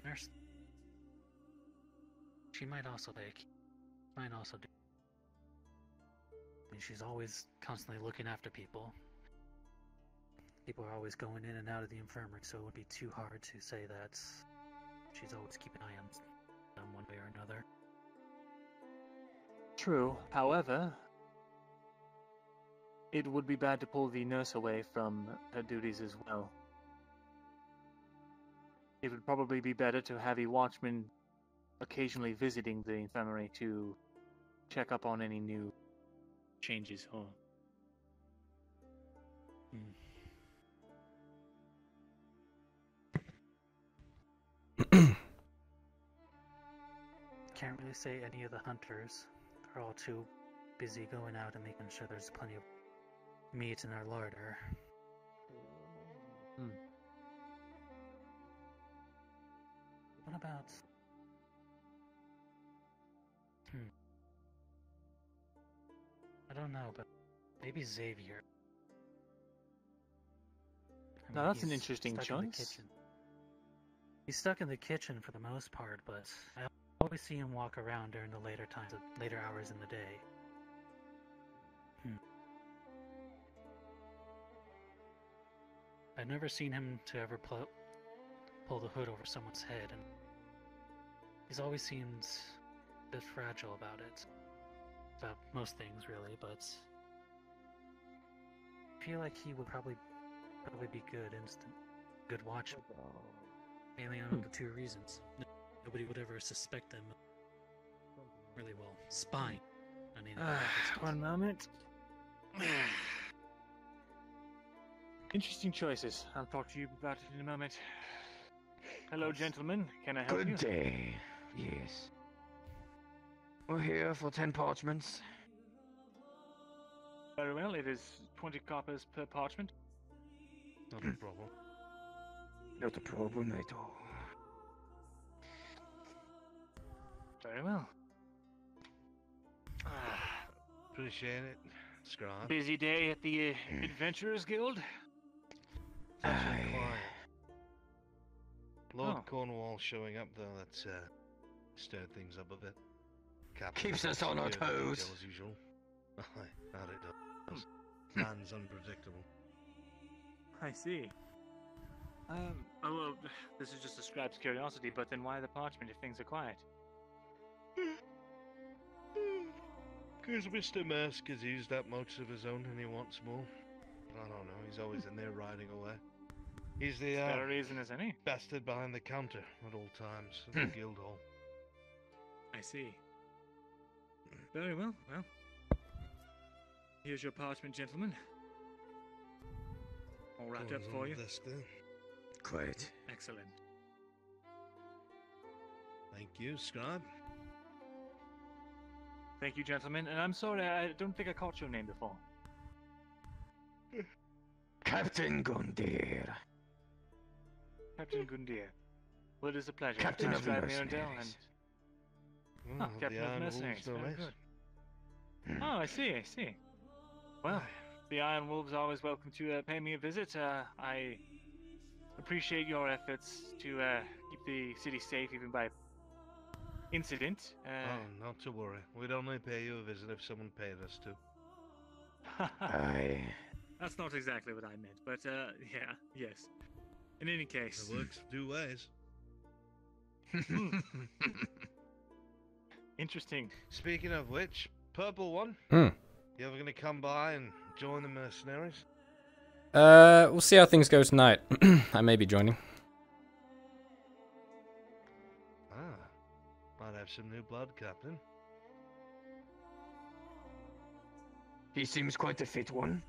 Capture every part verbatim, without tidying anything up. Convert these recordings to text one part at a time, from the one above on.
prisoners. She might also take. Might also do. I mean, she's always constantly looking after people. People are always going in and out of the infirmary, so it would be too hard to say that she's always keeping an eye on them one way or another. True. However, it would be bad to pull the nurse away from her duties as well. It would probably be better to have a watchman occasionally visiting the infirmary to check up on any new changes, huh? Hmm. Can't really say any of the hunters are all too busy going out and making sure there's plenty of meat in our larder. Hmm. What about... Hmm. I don't know, but maybe Xavier. I mean, now that's an interesting choice. In he's stuck in the kitchen for the most part, but I always see him walk around during the later times, later hours in the day. Hmm. I've never seen him to ever pull pull the hood over someone's head, and he's always seemed a bit fragile about it. About most things, really, but I feel like he would probably probably be good instant, good watch. Mainly on hmm. the two reasons: nobody would ever suspect them really well. Spying. I mean, uh, one moment. Interesting choices. I'll talk to you about it in a moment. Hello, gentlemen. Can I help good you? Good day. Yes. We're here for ten parchments. Very well, it is twenty coppers per parchment. Not a problem. Not a problem at all. Very well. Ah, appreciate it. Scrum. Busy day at the uh, Adventurers Guild. Actually quiet. Lord oh. Cornwall showing up though, that's uh, stirred things up a bit. Captain keeps us on our toes. As usual. Aye, that it does. Man's unpredictable. I see. Um, oh, well, this is just a scribe's curiosity, but then why the parchment if things are quiet? Because Mister Mask has used up most of his own and he wants more. I don't know, he's always in there riding away. He's the uh, better reason as any. Bastard behind the counter at all times in the guild hall. I see. Very well, well. Here's your parchment, gentlemen. All wrapped up for you. Quite. Excellent. Thank you, Scribe. Thank you, gentlemen. And I'm sorry, I don't think I caught your name before. Captain Gundyr. Captain Gundyr. Well, it is a pleasure. Captain of the Mirandel. Oh, oh, Captain of Mercenaries, very good. Hmm. Oh, I see, I see. Well, the Iron Wolves are always welcome to uh, pay me a visit. Uh, I appreciate your efforts to uh, keep the city safe, even by incident. Uh, oh, not to worry. We'd only pay you a visit if someone paid us to. Aye. That's not exactly what I meant, but uh, yeah, yes. In any case... It works two ways. Interesting. Speaking of which, purple one, mm. you ever gonna come by and join the mercenaries? Uh, we'll see how things go tonight. I may be joining. Ah, might have some new blood, Captain. He seems quite a fit one.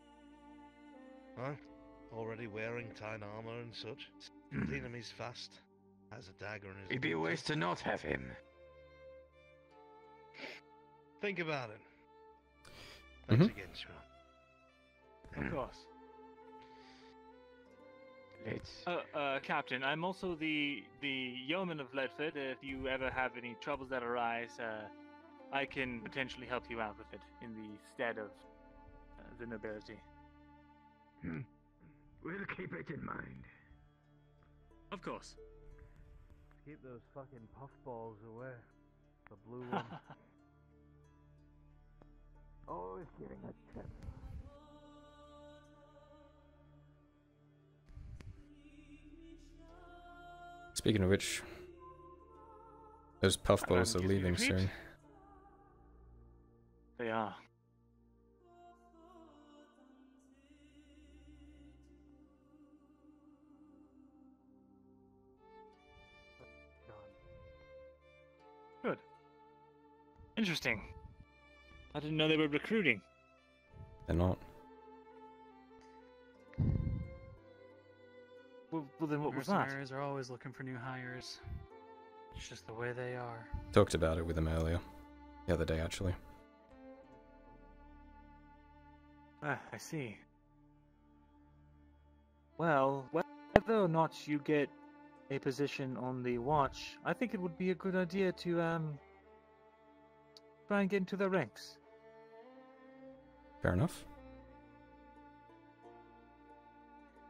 Huh? Already wearing Tyne armor and such. Mm. The enemy's fast. Has a dagger in his. It'd be a waste to not have him. Think about it. Thanks mm-hmm. again, Scrum. Of course. It's... Uh, uh, Captain, I'm also the the yeoman of Ledford. If you ever have any troubles that arise, uh, I can potentially help you out with it in the stead of uh, the nobility. Hmm. We'll keep it in mind. Of course. Keep those fucking puffballs away. The blue one. Always giving us tips. Speaking of which, those puffballs are leaving it? soon. They are. Good. Interesting. I didn't know they were recruiting. They're not. Well, well then what was that? Mercenaries are always looking for new hires. It's just the way they are. Talked about it with them earlier. The other day, actually. Ah, I see. Well, whether or not you get a position on the watch, I think it would be a good idea to, um, try and get into the ranks. Fair enough.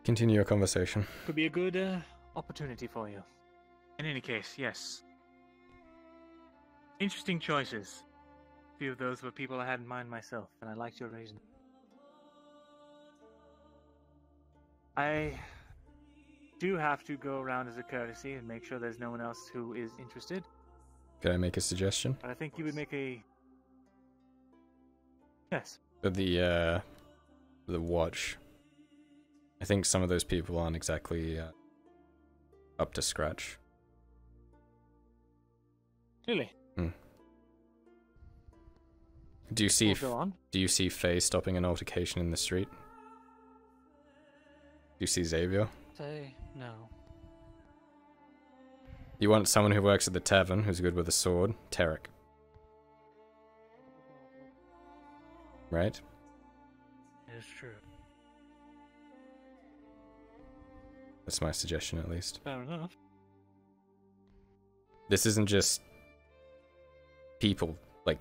Continue your conversation. Could be a good, uh, opportunity for you. In any case, yes. Interesting choices. A few of those were people I had in mind myself, and I liked your reason. I do have to go around as a courtesy and make sure there's no one else who is interested. Could I make a suggestion? But I think you would make a... Yes. But the, uh... the watch. I think some of those people aren't exactly uh, up to scratch. Really? Hmm. Do you see... We'll go on. Do you see Faye stopping an altercation in the street? Do you see Xavier? Say no. You want someone who works at the tavern, who's good with a sword, Tarek. Right? It is true. That's my suggestion, at least. Fair enough. This isn't just people, like,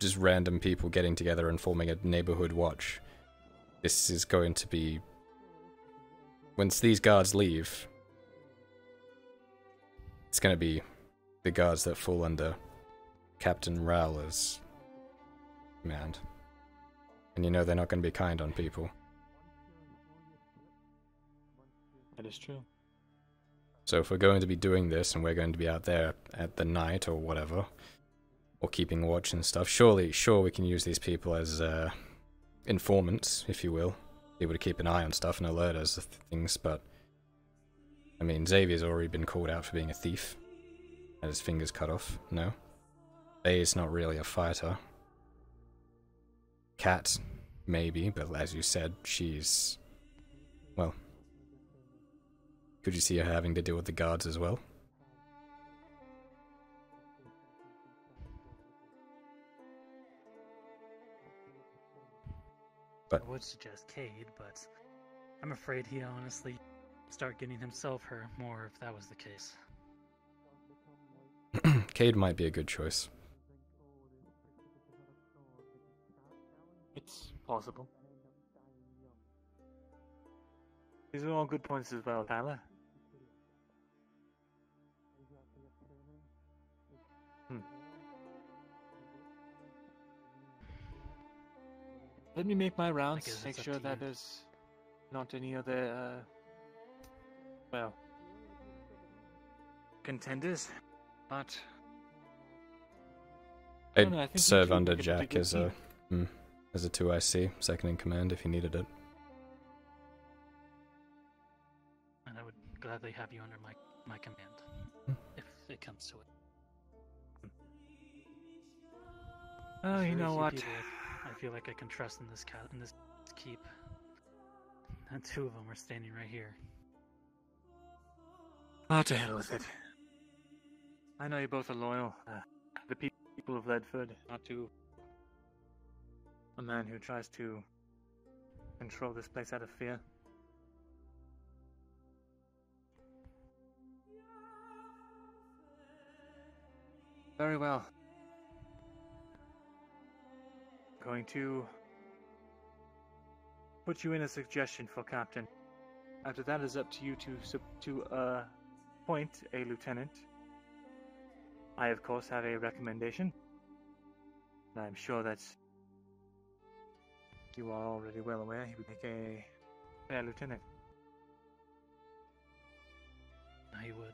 just random people getting together and forming a neighborhood watch. This is going to be... Once these guards leave, it's going to be the guards that fall under Captain Rowler's command. And you know they're not going to be kind on people. That is true. So if we're going to be doing this and we're going to be out there at the night or whatever, or keeping watch and stuff, surely, sure, we can use these people as uh, informants, if you will. Able to keep an eye on stuff and alert us to things, but I mean, Xavier's already been called out for being a thief. Had his fingers cut off, no? Faye is not really a fighter. Cat, maybe, but as you said, she's... Well... Could you see her having to deal with the guards as well? But. I would suggest Cade, but I'm afraid he'd honestly start getting himself hurt more if that was the case. Cade might be a good choice. It's possible. These are all good points as well, Tyler. Let me make my rounds, make sure that there's not any other, uh, well, contenders, but... I'd I serve under Jack as a, mm, as a two I C, second in command, if he needed it. And I would gladly have you under my, my command, hmm. if it comes to it. Oh, so you know what? People, I feel like I can trust in this cat in this keep. And two of them are standing right here. How to hell with it. I know you both are loyal. Uh, the people of Ledford, not to a man who tries to control this place out of fear. Very well. Going to put you in a suggestion for captain. After that, it's up to you to to uh, appoint a lieutenant I, of course, have a recommendation. And I'm sure that you are already well aware he would make a fair lieutenant. He would.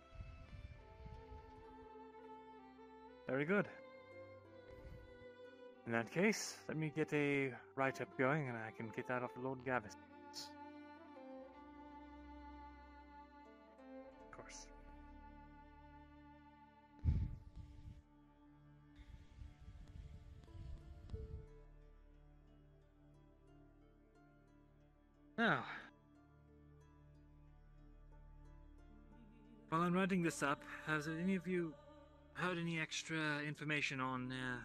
Very good. In that case, let me get a write-up going and I can get that off of Lord Gavis. Of course. Now, while I'm writing this up, has any of you heard any extra information on uh,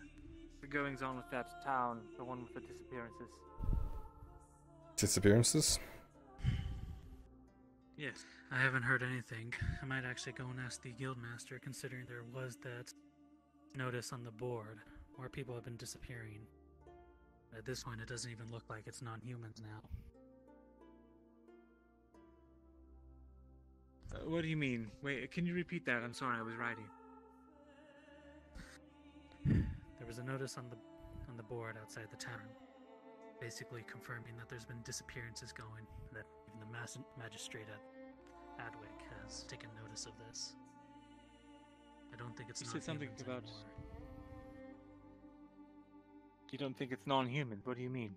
the goings-on with that town, the one with the disappearances? Disappearances? Yes. I haven't heard anything. I might actually go and ask the guildmaster, considering there was that notice on the board where people have been disappearing. But at this point, it doesn't even look like it's non-humans now. Uh, what do you mean? Wait, can you repeat that? I'm sorry, I was writing. There was a notice on the on the board outside the town, basically confirming that there's been disappearances going, that even the mas magistrate at Hadwick has taken notice of this. I don't think it's non-humans anymore. You don't think it's non-human? What do you mean?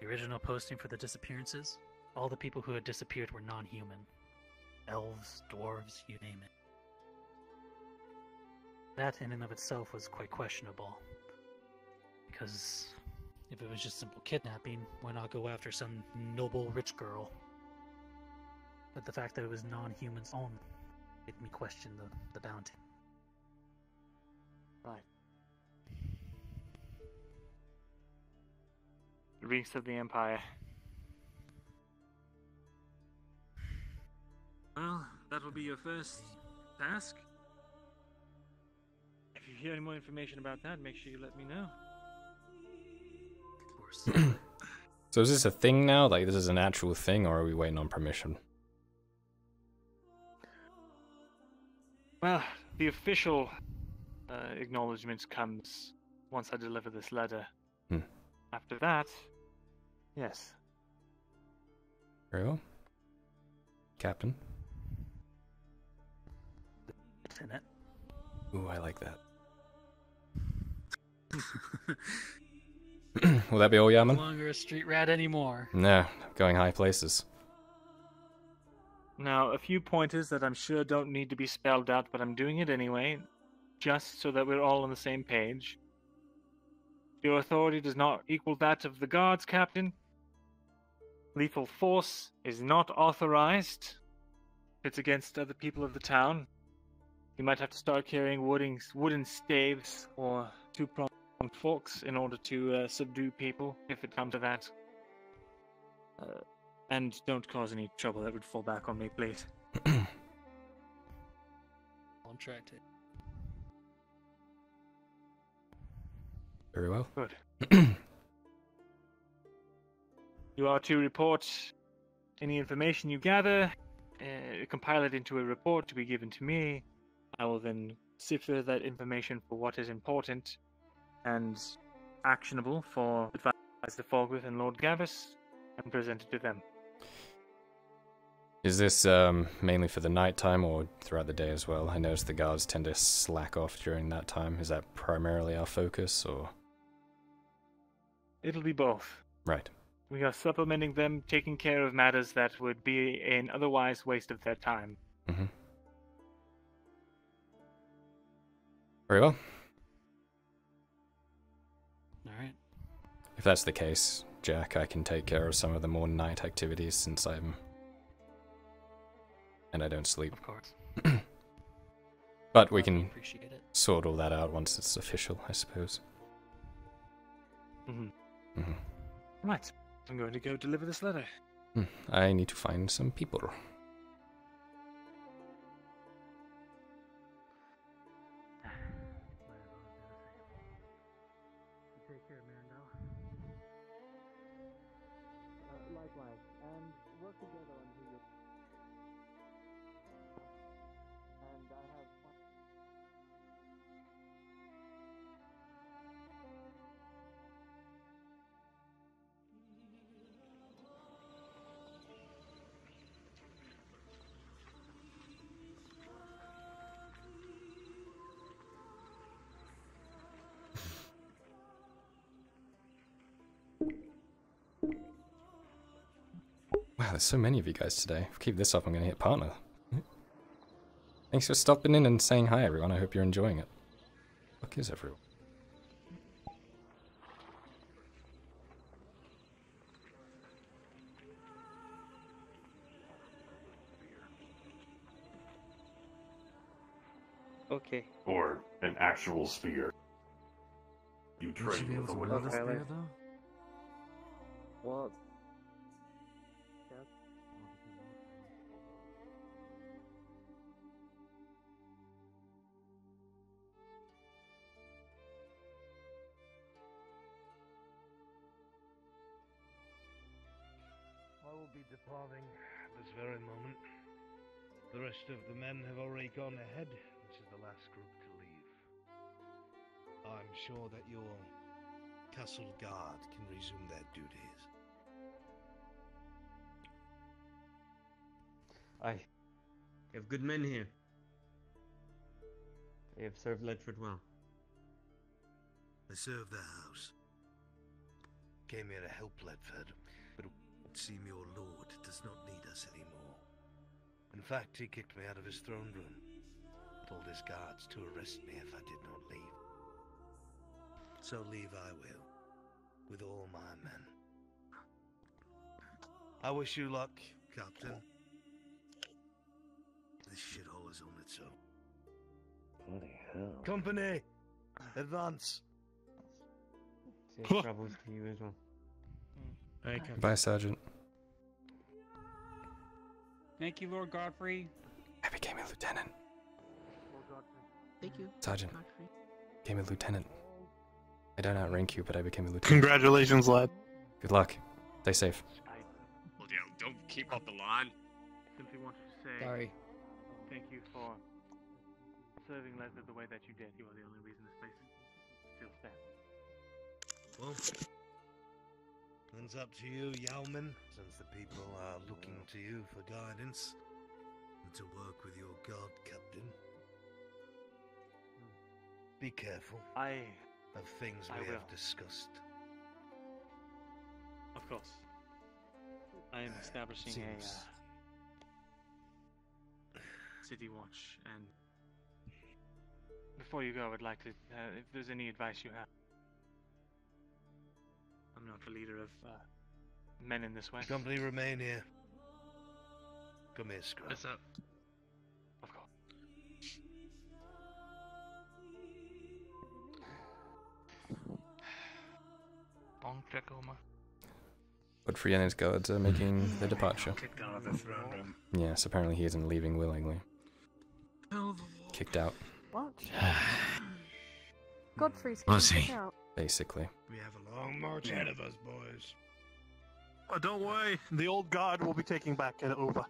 The original posting for the disappearances? All the people who had disappeared were non-human. Elves, dwarves, you name it. That in and of itself was quite questionable, because if it was just simple kidnapping, why not go after some noble rich girl? But the fact that it was non-humans only made me question the, the bounty. Right. The reeks of the Empire. Well, that'll be your first task. If you hear any more information about that, make sure you let me know. Of course. So is this a thing now? Like, this is an actual thing, or are we waiting on permission? Well, the official uh, acknowledgement comes once I deliver this letter. Hmm. After that, yes. Very well. Captain. Lieutenant. Ooh, I like that. Will that be all, Yaman? No longer a street rat anymore. No, going high places. Now, a few pointers that I'm sure don't need to be spelled out, but I'm doing it anyway, just so that we're all on the same page. Your authority does not equal that of the guards, Captain. Lethal force is not authorized. It's against other people of the town. You might have to start carrying wooden, wooden staves or two-pronged forks in order to uh, subdue people, if it comes to that. Uh, and don't cause any trouble. That would fall back on me, please. Contracted. Very well. Good. You are to report any information you gather, uh, compile it into a report to be given to me. I will then cipher that information for what is important and actionable for Advisor Forgryth and Lord Gavis, and present it to them. Is this um, mainly for the night time or throughout the day as well? I noticed the guards tend to slack off during that time. Is that primarily our focus, or...? It'll be both. Right. We are supplementing them, taking care of matters that would be an otherwise waste of their time. Mm-hmm. Very well. Alright. If that's the case, Jack, I can take care of some of the more night activities since I'm... and I don't sleep. Of course. But we can sort all that out once it's official, I suppose. Mm-hmm. Mm-hmm. Right. I'm going to go deliver this letter. I need to find some people. there's so many of you guys today. If I keep this up, I'm going to hit partner. Thanks for stopping in and saying hi, everyone. I hope you're enjoying it. Where the fuck is everyone? Okay. Or an actual spear. You trade with a wooden spear, though? What? Yeah. I will be departing at this very moment. The rest of the men have already gone ahead. This is the last group to leave. I'm sure that your castle guard can resume their duties. Aye. You have good men here. They have served Ledford well. They served their house. Came here to help Ledford, but it would seem your lord does not need us anymore. In fact, he kicked me out of his throne room. Told his guards to arrest me if I did not leave. So leave I will, with all my men. I wish you luck, Captain. This shithole is on its own. Bloody hell. Company! Advance! Troubles to you as well. Hey, Captain. Bye, Sergeant. Thank you, Lord Godfrey. I became a lieutenant. Thank you. Sergeant, became a lieutenant. I don't outrank you, but I became a lieutenant. Congratulations, lad. Good luck. Stay safe. Well, yeah, don't keep up the line. Simply want to say sorry. Thank you for serving Ledford the way that you did. You are the only reason this place still stands. Well, it's up to you, Yeoman. Since the people are looking to you for guidance and to work with your guard, Captain. Be careful I, of things I we will. have discussed. Of course. I am establishing uh, a uh, city watch, and before you go, I would like to, uh, if there's any advice you have. I'm not the leader of uh, men in this way. Company, remain here. Come here, Scrub. What's up? Of course. Godfrey and his guards are making their departure. Yes, apparently he isn't leaving willingly. Kicked out. What? Godfrey's kicked out. Basically. We have a long march ahead of us, boys. Oh, don't worry, the old guard will be taking back it over.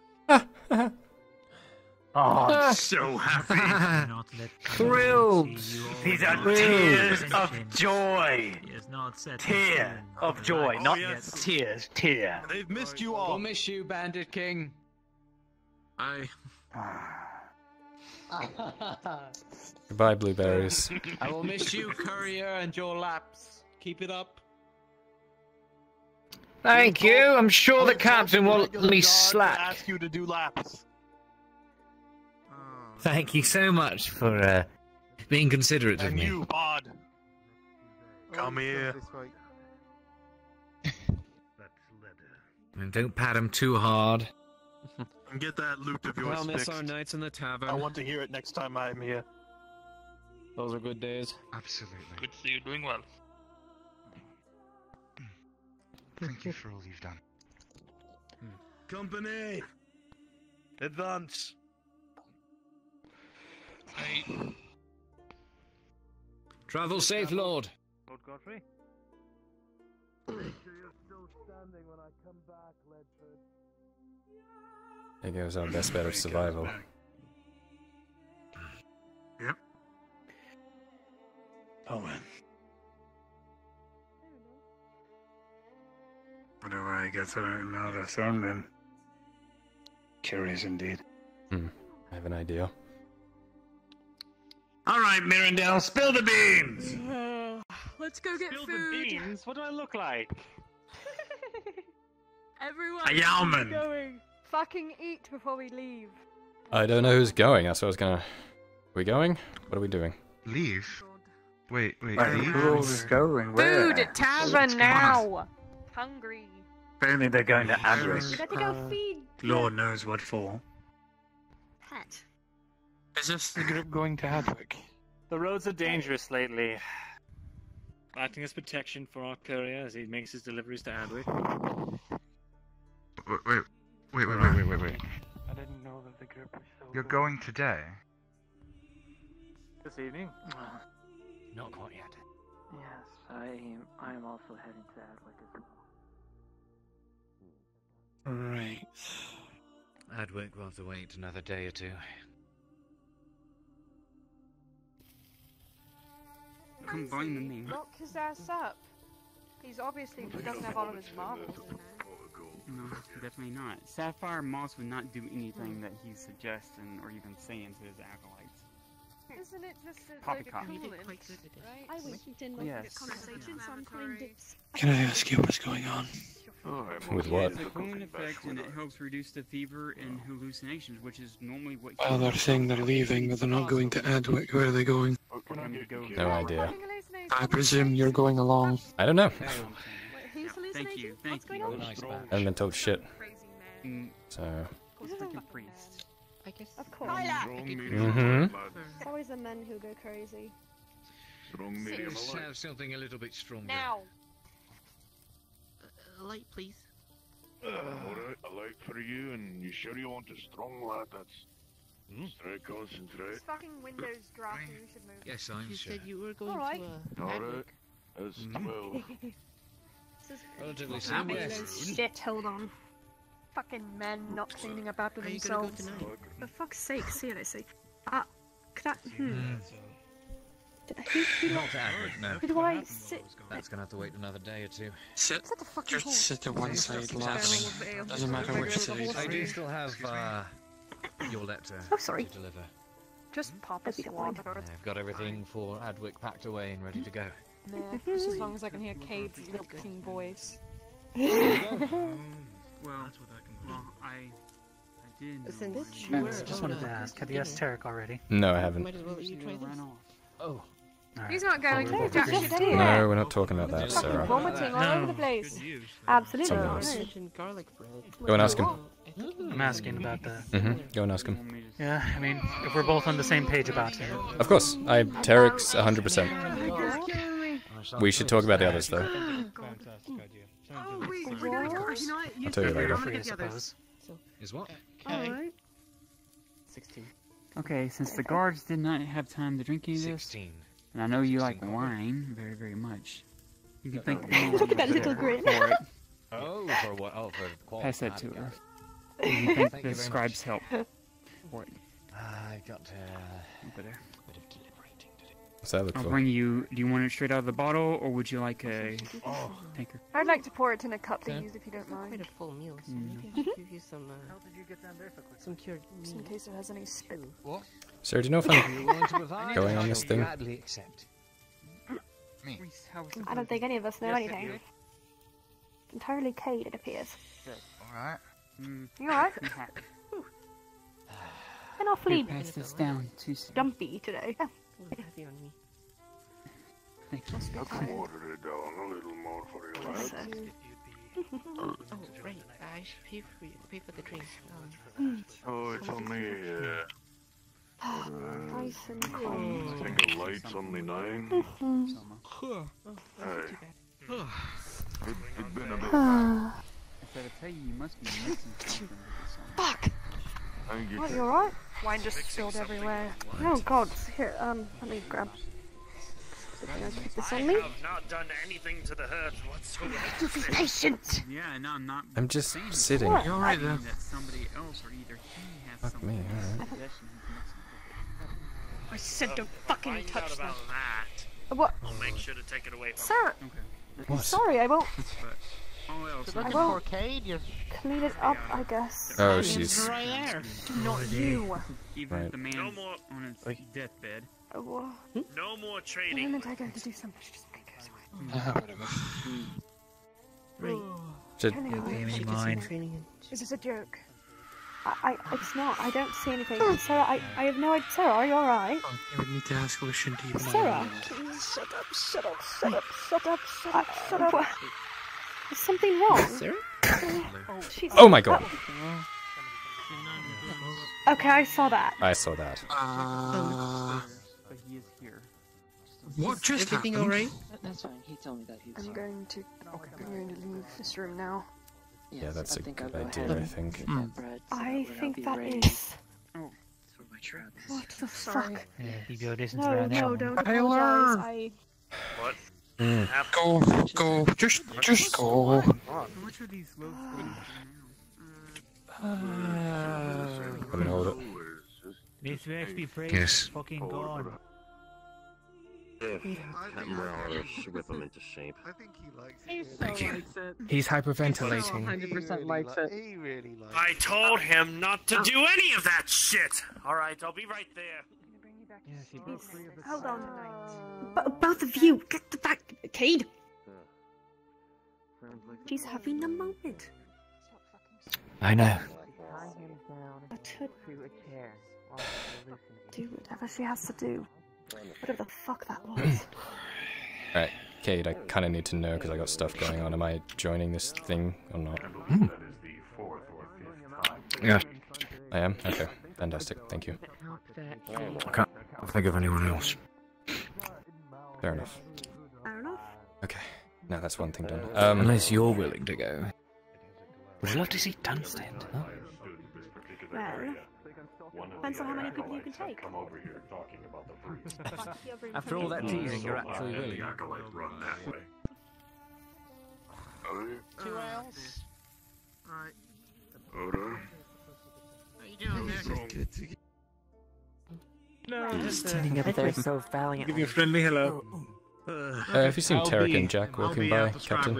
Oh, I'm so happy. Thrilled. These are tears of joy. Tear of joy, not yes. tears, tear. They've missed you all. We'll miss you, Bandit King. I. Goodbye, blueberries. I will miss you, Courier, and your laps. Keep it up. Thank you. I'm sure the captain will at least slack. Ask you to do laps. Thank you so much for uh, being considerate and of me. You, Bard. Come here. And don't pat him too hard. And get that loot of yours. I'll miss our nights in the tavern. I want to hear it next time I'm here. Those are good days. Absolutely. Good to see you doing well. Thank you for all you've done. Company! Advance! Hey. Travel safe, Lord. Lord Godfrey. There goes our best bet of survival. Yep. Oh man. Whenever I get to another throne, then curious indeed. Hmm. I have an idea. All right, Mirandel, spill the beans! Uh, let's go get spill food! Spill the beans? What do I look like? Everyone, who's going? Fucking eat before we leave. I don't know who's going. That's what I was gonna. Are we going? What are we doing? Leave. Wait, wait. Who's going? Where? Food at tavern now. Hungry. Apparently they're going to Adris. We got to go feed. Lord knows what for. Pat. Is this the group going to Hadwick? The roads are dangerous lately. Acting as protection for our courier as he makes his deliveries to Hadwick. Wait, wait, wait, wait, wait, wait, wait. I didn't know that the group was so. You're going today? This evening? Uh, Not quite yet. Yes, I am. I am also heading to Hadwick as well. Right. Hadwick will have to wait another day or two. Combine the names. Lock his ass up. He's obviously he doesn't have all of his marbles. No, definitely not. Sapphire Moss would not do anything that he's suggesting or even saying to his acolytes. Isn't it just a load of coolant, right? I wish you didn't look at conversations on plain dips. Can I ask you what's going on? Oh, with what? It's a cooling effect and it helps reduce the fever and hallucinations, which is normally what. Well, they're saying they're leaving, but they're not going to Hadwick. Where are they going? No idea. I presume you're going along. I don't know. Thank you. Thank What's you. Going on? Nice, I haven't been told shit. Mm. So. Priest. I guess. Of course. Mm-hmm. It's always the men who go crazy. Let's have something a little bit stronger. Now. A light, please. Uh, Alright, a light for you, and you sure you want a strong lad that's... Hmm? Straight, concentrate. This fucking window's drafting, you should move. Yes, I'm you sure. You said you were going All right. to uh, Alright, it's twelve. This is relatively serious. Shit, hold on. Fucking men not thinking about with themselves. Go for fuck's sake, seriously. Ah, uh, could I... Hmm. Who, Not Adwick, no. Who do I sit? That's gonna have to wait another day or two. Sit. Just sit to one side, lads. Doesn't matter which side. I do still have uh, your letter. Oh, sorry. To deliver. Just pop a swab. I've got everything for Adwick packed away and ready to go. Nah, just as long as I can hear Cade's lilting voice. um, well, that's what I can do. Well, I. I didn't. I just wanted to ask. Have you asked Tarek already? No, I haven't. Might as well you try this. Oh. Right. He's not going to Jack. No, we're not talking about that, Sarah. Vomiting all no. over the place. Absolutely. Go and ask him. I'm asking about that. Mm-hmm. Go and ask him. Yeah, I mean, if we're both on the same page about it. Of course. I Tarek's one hundred percent. We should talk about the others, though. I'll tell you later. Is what? Okay. sixteen. Okay, since the guards did not have time to drink any of this, sixteen. And I know you like wine very, very much, you can think. Look at that little grin. Oh, for what? Oh, for the quality. Pass that to her. You think the scribe's help? For it. I've got a bit of deliberating to do. What's that look I'll for? I'll bring you. Do you want it straight out of the bottle, or would you like a oh. tanker? I'd like to pour it in a cup yeah. to use, if you don't mind. Quite a full meal, so mm. maybe I should give you some. Uh, How did you get down there so quickly? Some cured meat. Just in case it has any spill. What? Sir, do you know if I'm going on this thing? I don't think any of us know yes, anything. It's entirely Cade, it appears. Alright. Mm. You alright? An awfully pass this down too stumpy today. Oh. Thank you. I'll quarter it down a little more for you, lad. Oh, right. I should pay for, you, pay for the drink. Um, oh, it's on the... Uh, Uh, nice and cool. I think the light's on the nine. Mm-hmm. Oh, hey. It's been a bit bad. I gotta tell you, you must be missing something. Fuck! You what, you alright? Wine just spilled everywhere. Oh god, here, um, let me grab... This on me? I have not done anything to the hurt whatsoever. To be patient! Yeah, no, I'm not... I'm just sitting. You're alright though. Fuck me, alright. I said don't oh, fucking touch that. that. What? I'll make sure to take it away from Sir, okay. What? Sorry, I won't. But, I won't clean it up, I guess. Oh, she's not you. Even right. the man no more on his Wait. deathbed. Oh, what? Hmm? No more trading. I meant I got to do something. Just make it away. Right. It's a beaming mine. Is this a joke? I, I, it's not. I don't see anything. Sarah, I, I have no idea. Sarah, are you all right? Um, you would need to ask Lucian to you. Sarah, shut up, shut up, shut up, shut up, shut up, shut up. What? Is something wrong? Sarah? Oh, oh my god. Oh. Okay, I saw that. I saw that. Uh, but he is here. What just is everything happened? Everything alright? That's fine. He told me that he was. I'm going to. Okay. I'm going to leave this room now. Yes, yeah, that's I a good idea. I think. Mm. I think that is. Oh, what the fuck? Yeah, you go this no, and no, don't. Taylor. I... What? Mm. Go, go, just, just go. Which of these loads? Let me hold it. This will actually praise yes. Fucking God. If Cameron whip him into shape. I think he likes it. Thank you. He's hyperventilating. one hundred percent likes it. He really likes it. I told him not to do any of that shit. All right, I'll be right there. Hold on. B both of you, get the back, Cade. She's having a moment. I know. Do whatever she has to do. Whatever the fuck that was. Alright, Cade, I kind of need to know because I got stuff going on. Am I joining this thing or not? Mm. Yeah. I am? Okay. Fantastic. Thank you. I can't think of anyone else. Fair enough. Fair enough. Okay. Now that's one thing done. Um, Unless you're willing to go. Would you love to see Dunstead? Huh? Well... depends on how many people you can take. After all that teasing, you're actually really... Two else? Right. How you doing, Nick? No, I'm just standing up there so valiantly. Give you a friendly hello. Uh, have you seen Tarek and Jack walking by, Captain?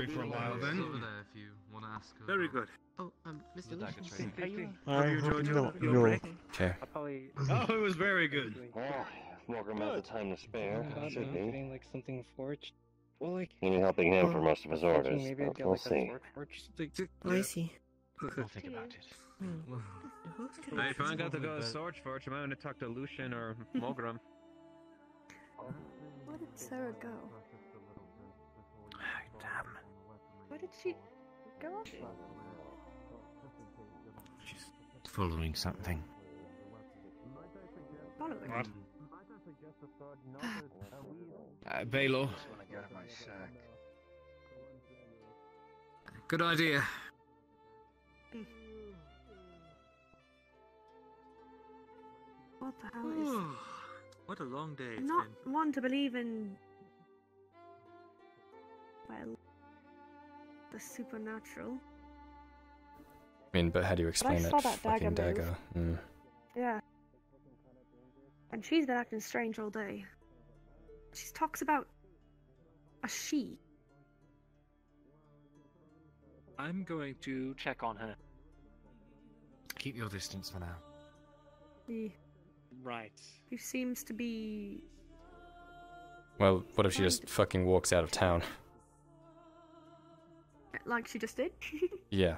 Very good. Oh, um, Mister Lucian, are you? I hope not. You're okay. Oh, it was very good. Well, Morgrim had the time to spare. I should be. Getting like something forged. Well, like. You're helping him for most of his orders. We'll see. I see. I'll think about it. I finally got to go to Swordforge. Forge. Am I going to talk to Lucian or Morgrim? Where did Sarah go? Oh, damn. Where did she go? She's following something. Following? What? Uh, Baylor. Good idea. What the hell is... Ooh, what a long day it's been. Not one to believe in... Well... the supernatural. I mean, but how do you explain that, that fucking dagger? Mm. Yeah. And she's been acting strange all day. She talks about a she. I'm going to check on her. Keep your distance for now. Yeah. Right. Who seems to be... Well, what if she just fucking walks out of town? Like she just did? Yeah.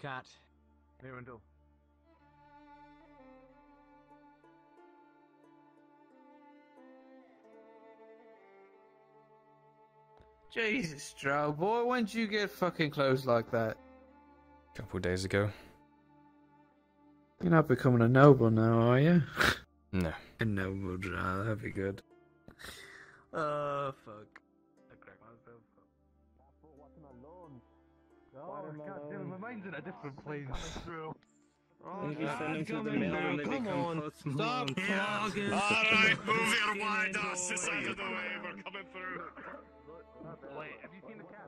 Cat. Mirandel. Jesus, Drow boy, when'd you get fucking clothes like that? Couple days ago. You're not becoming a noble now, are you? No. A noble Drow, that'd be good. Oh, fuck. Oh, I can't deal with my mind's in a different place. Oh, you send them to the mill and they become close. Stop clogging! Alright, move your wide asses out of the way, we're coming through! Wait, have you seen the cat?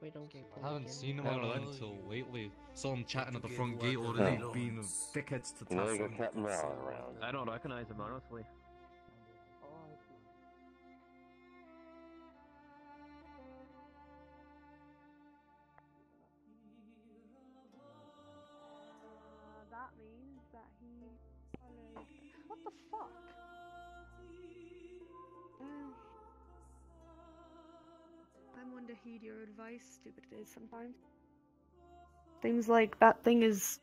We don't get I haven't again. seen them online until lately. Saw them chatting at the front gate already, no. being dickheads to tackle. I don't recognize them, honestly. Uh, that means that he. What the fuck? I'm underheed your advice, stupid it is sometimes. Things like that thing is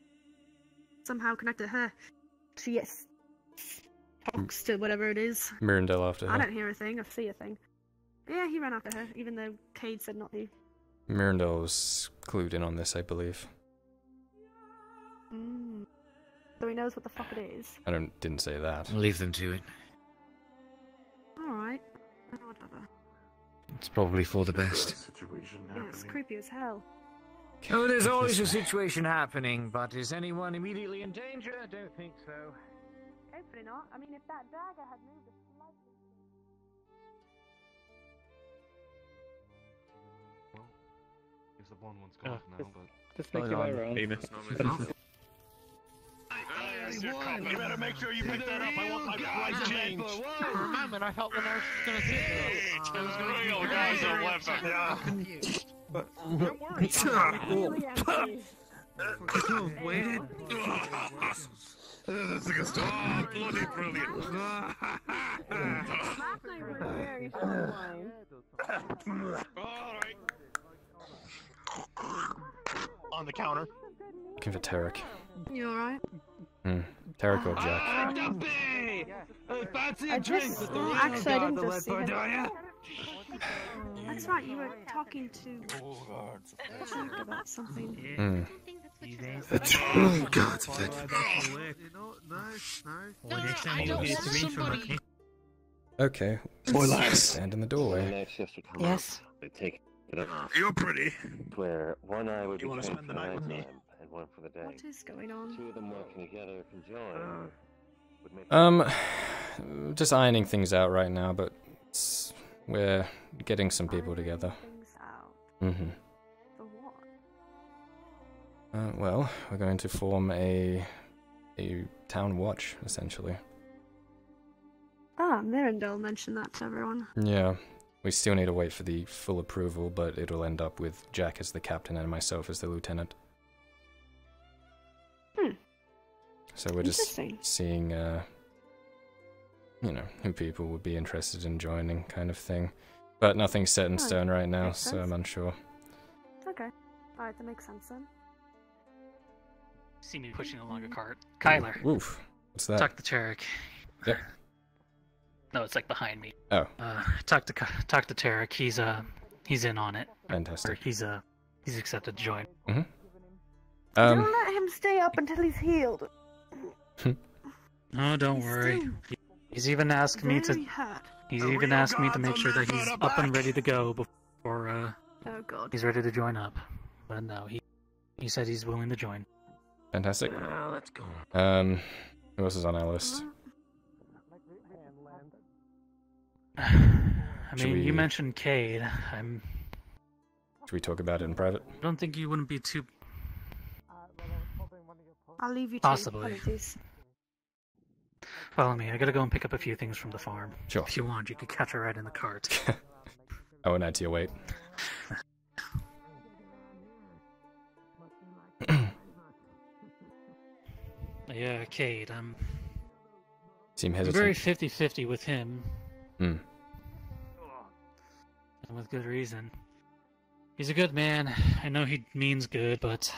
somehow connected to her. She yes. talks to whatever it is. Mirandel after her. I don't hear a thing, I see a thing. Yeah, he ran after her, even though Cade said not to. Mirandel was clued in on this, I believe. Mm. So he knows what the fuck it is. I don't didn't say that. Leave them to it. Alright. Whatever. It's probably for the best. Yeah, it's creepy as hell. Oh, there's always a situation happening, but is anyone immediately in danger? I don't think so. Hopefully not. I mean, if that dagger had moved a slightly... Well, it's the blonde one's gone now, but... Just make your way around. You better make sure you pick that up. I want my blood changed. Remember, I thought the nurse was gonna see it. Those real guys are left behind. Waited. This is a stop. Bloody brilliant. All right. On the counter. Looking for Tarek. You alright? Hmm. Tarek or Jack. Ah, Dumpy! Hey, fancy a drink with the Actually, I didn't just see him. That's right, you were talking to Jack about something. Hmm. The true gods of that. Okay. Stand in the doorway. Yes. You're pretty. Where one eye would be you want to spend the night with me? And one for the day. What is going on? Two of them working together conjoined would make Um just ironing things out right now, but it's, we're getting some people together. Mm-hmm. For what? Uh, well, we're going to form a a town watch, essentially. Ah, Mirandel mentioned that to everyone. Yeah. We still need to wait for the full approval, but it'll end up with Jack as the captain and myself as the lieutenant. Hmm. So we're just seeing, uh, you know, who people would be interested in joining, kind of thing. But nothing's set in stone right now, so I'm unsure. Okay. Alright, that makes sense then. See me pushing along a cart. Kyler. Oof. What's that? Tuck the Tarek. Yep. No, it's like behind me. Oh. Uh, talk to talk to Tarek. He's uh, he's in on it. Fantastic. He's uh, he's accepted to join. Mm-hmm. Um, don't let him stay up until he's healed. No, don't he's worry. Still... He's even asked me to. Hurt. He's oh, even asked me to make sure that he's up back. and ready to go before uh, oh, God. he's ready to join up. But no, he he said he's willing to join. Fantastic. Uh, let's go. Um, who else is on our list? Uh-huh. I mean, we... you mentioned Cade. I'm. Should we talk about it in private? I don't think you wouldn't be too. I'll leave you. Possibly. Follow me. I gotta go and pick up a few things from the farm. Sure. If you want, you could catch her right in the cart. I won't add to your weight. Yeah, Cade. I'm. Seem hesitant. I'm very fifty fifty with him. Hmm. And with good reason. He's a good man. I know he means good, but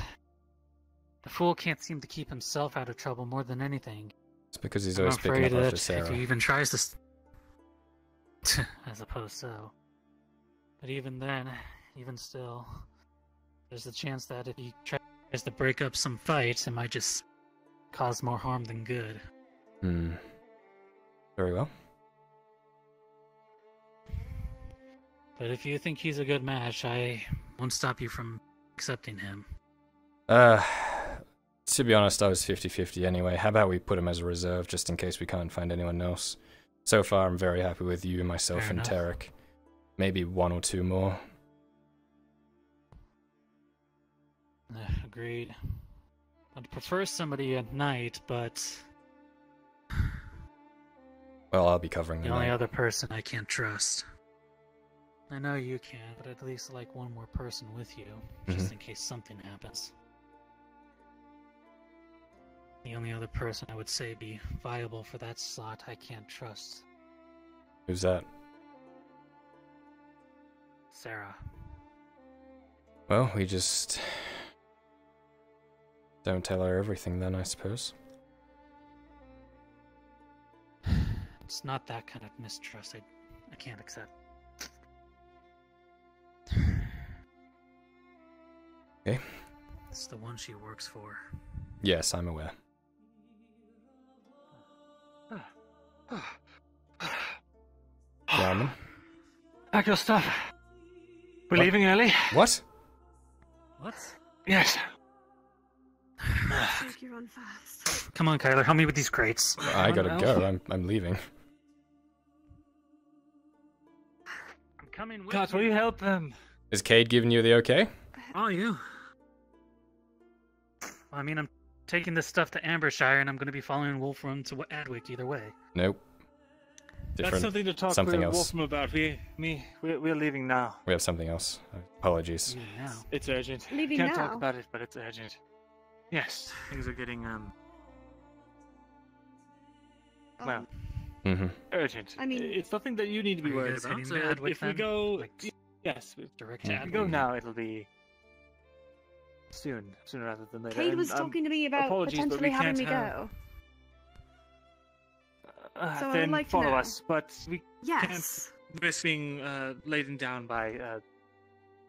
the fool can't seem to keep himself out of trouble more than anything. It's because he's I'm always picking up after Sarah. If he even tries to, st I suppose so. But even then, even still, there's the chance that if he tries to break up some fight, it might just cause more harm than good. Hmm. Very well. But if you think he's a good match, I won't stop you from accepting him. Uh, to be honest, I was fifty fifty anyway. How about we put him as a reserve, just in case we can't find anyone else? So far, I'm very happy with you, myself, Fair and Tarek. Maybe one or two more. Uh, agreed. I'd prefer somebody at night, but... Well, I'll be covering the night. The only other person I can't trust. I know you can, but at least like one more person with you, just mm-hmm. in case something happens. The only other person I would say be viable for that slot I can't trust. Who's that? Sarah. Well, we just... don't tell her everything then, I suppose. It's not that kind of mistrust I, I can't accept. Okay. It's the one she works for. Yes, I'm aware. Diamond? Pack your stuff. We're what? leaving early. What? What? Yes. I think you're on fast. Come on, Kyler, help me with these crates. I gotta go. I'm I'm leaving. I'm coming with God, you. will you help them? Is Cade giving you the okay? Oh, you. Well, I mean, I'm taking this stuff to Ambershire, and I'm going to be following Wolfram to Hadwick either way. Nope. Different. That's something to talk to Wolfram about. We, me, we're, we're leaving now. We have something else. Apologies. Yeah, now. It's urgent. Leaving Can't now. talk about it, but it's urgent. Yes, things are getting um. um well, mm-hmm. urgent. I mean, it's nothing that you need to be worried about. If then? we go, like, yes, direct. If we go now, it'll be. Soon, sooner rather than later. Cade was I'm, talking to me about potentially having me go. Uh, so then I'd like follow to know. us, but we yes. can't risk being uh, laden down by uh,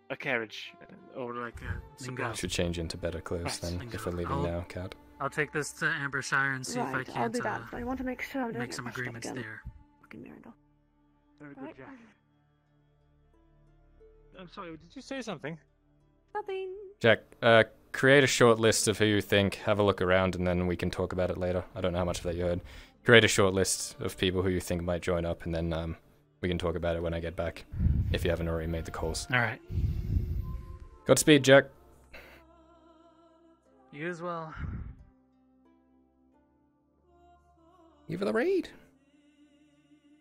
a carriage or like a supply. We should change into better clothes right. then Lingo. if we're leaving I'll, now, Cat. I'll take this to Ambershire and see right, if I can I'll do that. Uh, I want to make sure I'm make some agreements there. Fucking Mirandel. Very good, right. Jack. I'm sorry. Did you say something? Nothing. Jack, uh, create a short list of who you think, have a look around, and then we can talk about it later. I don't know how much of that you heard. Create a short list of people who you think might join up, and then um, we can talk about it when I get back, if you haven't already made the calls. Alright. Godspeed, Jack. You as well. You for the raid.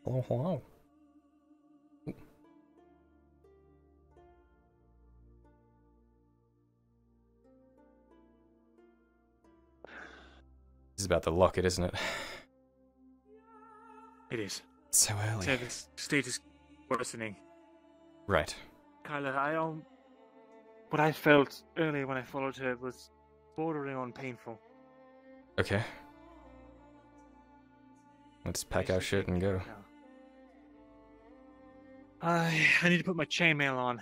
Hello, hello. This is about the locket, isn't it? It is. It's so early. So the state is worsening. Right. Kyla, I don't... What I felt earlier when I followed her was bordering on painful. Okay. Let's pack our shit and go. I I need to put my chainmail on.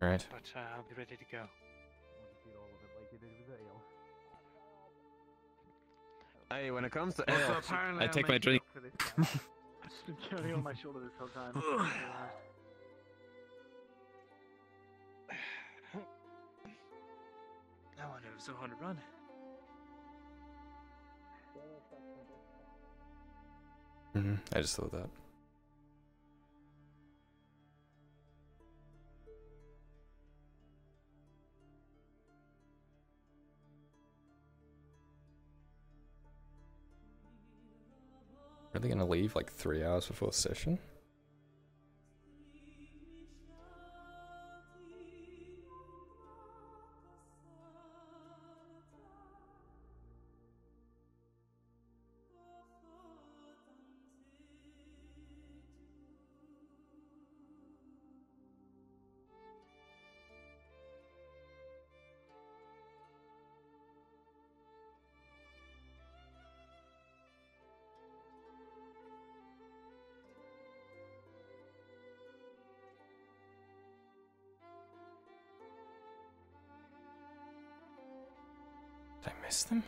Right. But uh, I'll be ready to go. Hey, when it comes to ale, so I take my drink. I've been carrying on my shoulder this whole time. I wonder if it's so hard to run. Mm-hmm. I just thought that. Are they gonna leave like three hours before the session? Did I miss them?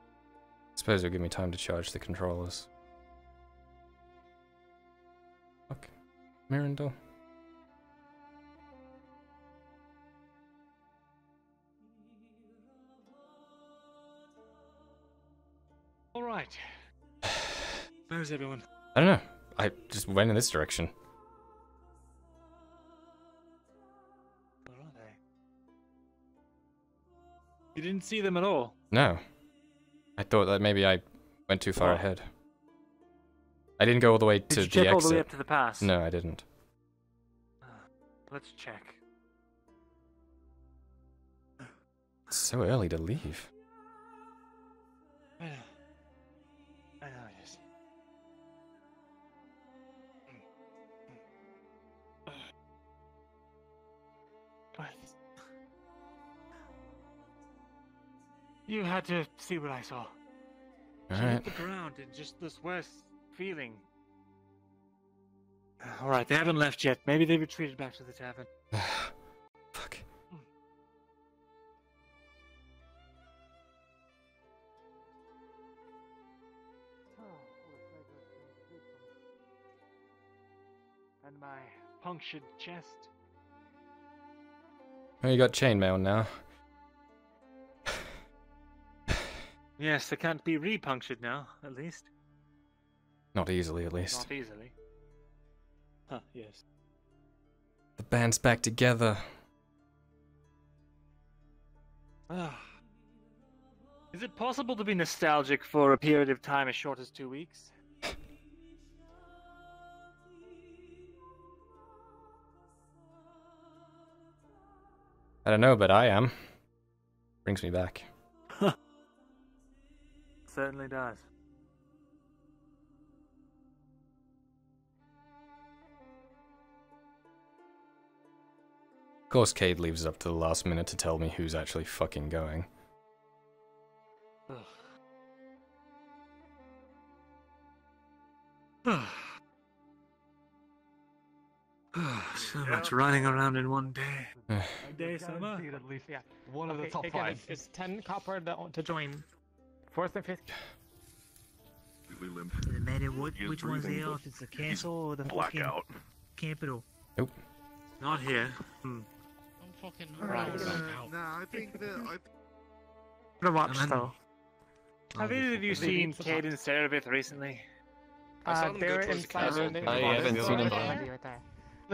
I suppose it'll give me time to charge the controllers. Look, Mirandel. All right. Where's everyone? I don't know. I just went in this direction. Where are they? You didn't see them at all? No. I thought that maybe I went too far what? ahead. I didn't go all the way to the exit. Did you check all the way up to the pass? No, I didn't. Uh, let's check. It's so early to leave. I know. I know it is. You had to see what I saw. All right. Hit the ground and just this worst feeling. All right, they haven't left yet. Maybe they retreated back to the tavern. Fuck. And my punctured chest. Oh, you got chainmail now. Yes, they can't be repunctured now, at least. Not easily, at least. Not easily. Huh, yes. The band's back together. Ah. Is it possible to be nostalgic for a period of time as short as two weeks? I don't know, but I am. Brings me back. Certainly does. Of course, Cade leaves it up to the last minute to tell me who's actually fucking going. So much running around in one day. A day, summer. At least, yeah. One okay, of the top again, five. It's ten copper to join. Fourth and fifth. We limp. No matter what, which one's they are, if it's the castle or the blackout capital. Nope. Not here. Hmm. I'm fucking right. Uh, no, I think that I. Pretty much though. Have either of you seen Cade and Cerebith recently? Uh, they're inside. I haven't seen them. They're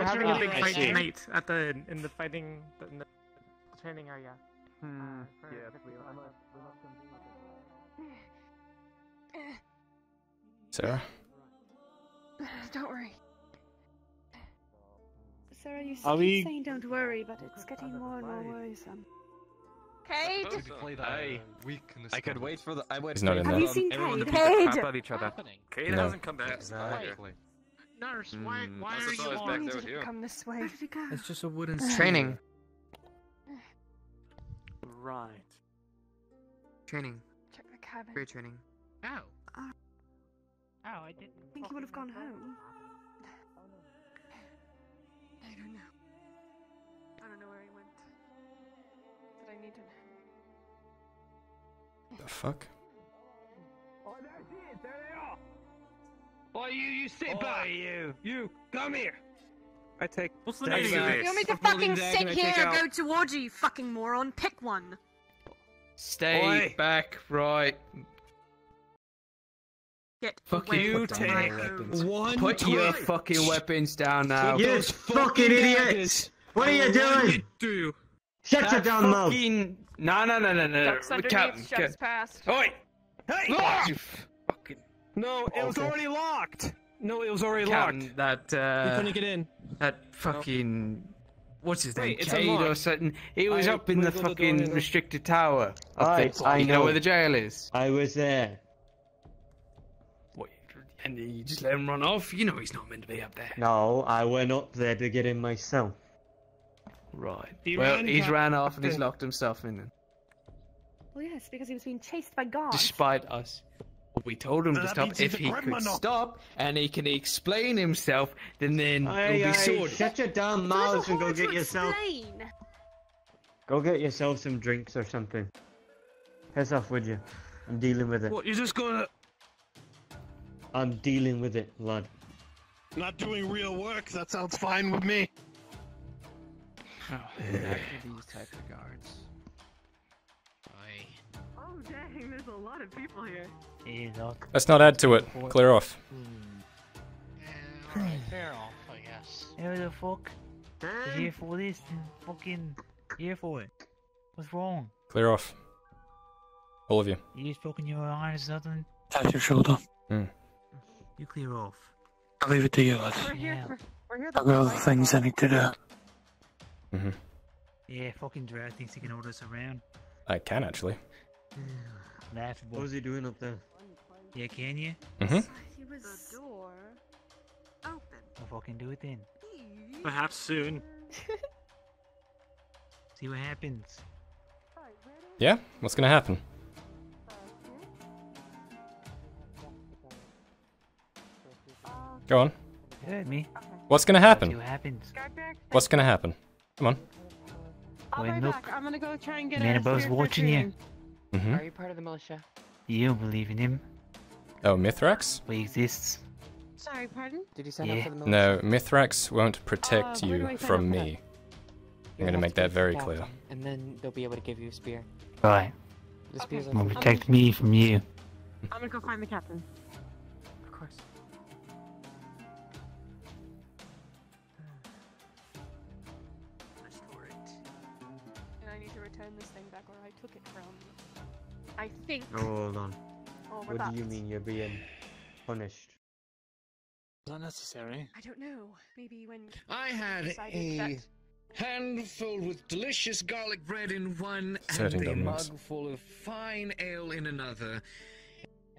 having a big fight tonight at the in the fighting in the training area. Hmm. Yeah. Sarah? Don't worry. Sarah, you keep we... saying don't worry, but it's getting more and more worrisome. Cade! I, I could wait for the- I wait for Have you seen Cade? Cade! Cade hasn't come back. Exactly. Nurse, why, why are you on? Back there come this way. It's just a wooden Training. Right. Training. Check the cabin. Great training. Oh. Oh, I didn't think he would have gone home. I don't know. I don't know where he went. But I need to know. The fuck? Oh, that's it! There they are! Oh, you, you sit oh, by you! You, come here! I take. What's the name of this? You want me to fucking sit here or go towards you, you fucking moron? Pick one! Stay Oi. back, right. Get Fuck you, take one. Put time. your fucking weapons down now. You fucking idiots! What are you doing? You do. Shut your damn mouth! No, no, no, no, no. We can't. Can't. Past. Oi! Hey! Ah! You fucking... No, it was okay. already locked! No, it was already Captain, locked. That, uh... You couldn't get in. That fucking... No. What's his name? Wait, Cade or something. He was I up in the fucking the restricted tower. I, I know where the jail is. I was there. What? And you just let him run off? You know he's not meant to be up there. No, I went up there to get him myself. Right. He well, ran he's ran off and he's locked himself in. Well, yes, because he was being chased by guards. Despite us. We told him to stop if he could stop, and he can explain himself, then then aye, he'll be sorted. Shut your damn mouths and go get yourself... Explain. Go get yourself some drinks or something. Piss off, would you? I'm dealing with it. What, you're just gonna... I'm dealing with it, lad. Not doing real work, that sounds fine with me. Oh, these type of guards. Aye. Oh dang, there's a lot of people here. Let's not add to it. Clear off. Alright, clear off, I guess. Who the fuck is here for this? Fucking here for it. What's wrong? Clear off. All of you. You spoken your eyes, nothing. Touch your shoulder. Mm. You clear off. I'll leave it to you, lad. We're here for, we're here I've got other things I need to do. Mm-hmm. Yeah, fucking Drow thinks he can order us around. I can, actually. What was he doing up there? Yeah, can you? Mm-hmm. He was the door open. I'll fucking do it then. Perhaps soon. See what happens. Yeah? What's gonna happen? Go on. You heard me. What's gonna happen? See what happens. What's gonna happen? Come on. I'll be back. I'm gonna go try and get out of here. Manabo's watching you. Mm-hmm. Are you part of the militia? You don't believe in him. Oh, Mithrax? He exists. Sorry, pardon? Did you sign yeah. up for the militia? No, Mithrax won't protect uh, you from me. I'm gonna make that very clear. And then they'll be able to give you a spear. Right. The spear's okay. Will protect I'm me from you. I'm gonna go find the captain. Of course. And I need to return this thing back where I took it from. I think. Oh, hold on. Oh, what back. do you mean you're being punished? Not necessary. I don't know. Maybe when I had a that... handful with delicious garlic bread in one Certain and governments. a mug full of fine ale in another,